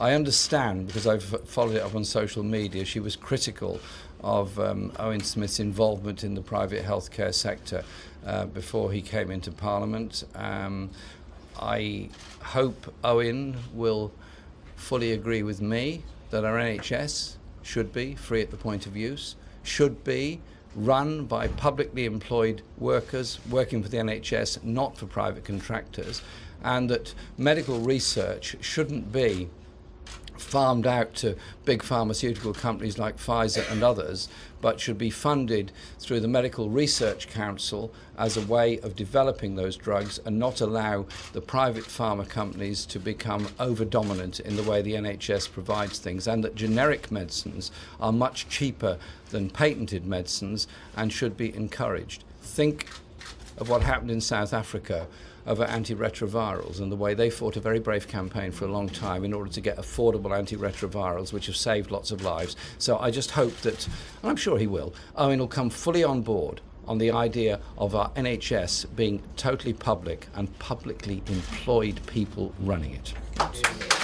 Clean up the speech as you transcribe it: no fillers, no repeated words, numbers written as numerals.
I understand, because I've followed it up on social media, she was critical of Owen Smith's involvement in the private healthcare sector before he came into Parliament. I hope Owen will fully agree with me that our NHS should be free at the point of use, should be run by publicly employed workers working for the NHS, not for private contractors, and that medical research shouldn't be farmed out to big pharmaceutical companies like Pfizer and others, but should be funded through the Medical Research Council as a way of developing those drugs, and not allow the private pharma companies to become over-dominant in the way the NHS provides things, and that generic medicines are much cheaper than patented medicines and should be encouraged. Think of what happened in South Africa over antiretrovirals and the way they fought a very brave campaign for a long time in order to get affordable antiretrovirals, which have saved lots of lives. So I just hope that, and I'm sure he will, Owen will come fully on board on the idea of our NHS being totally public and publicly employed people running it.